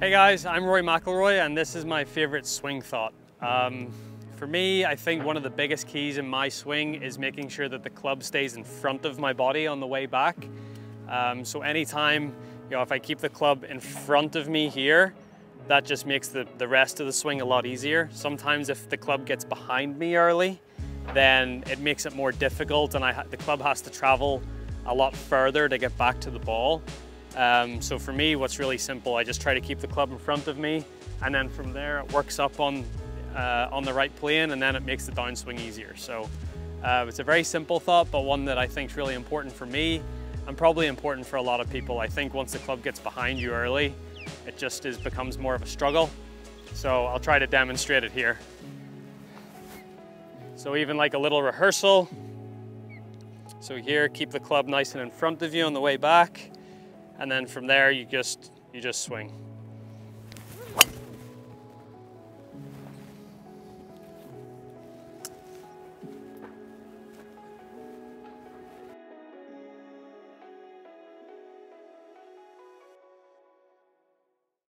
Hey guys, I'm Rory McIlroy and this is my favorite swing thought. For me, I think one of the biggest keys in my swing is making sure that the club stays in front of my body on the way back. So anytime, if I keep the club in front of me here, that just makes the rest of the swing a lot easier. Sometimes if the club gets behind me early, then it makes it more difficult and the club has to travel a lot further to get back to the ball. So for me, what's really simple, I just try to keep the club in front of me, and then from there it works up on the right plane, and then it makes the downswing easier. So it's a very simple thought, but one that I think is really important for me, and probably important for a lot of people. I think once the club gets behind you early, it just becomes more of a struggle. So I'll try to demonstrate it here. So even like a little rehearsal. So here, keep the club nice and in front of you on the way back. And then from there, you just swing.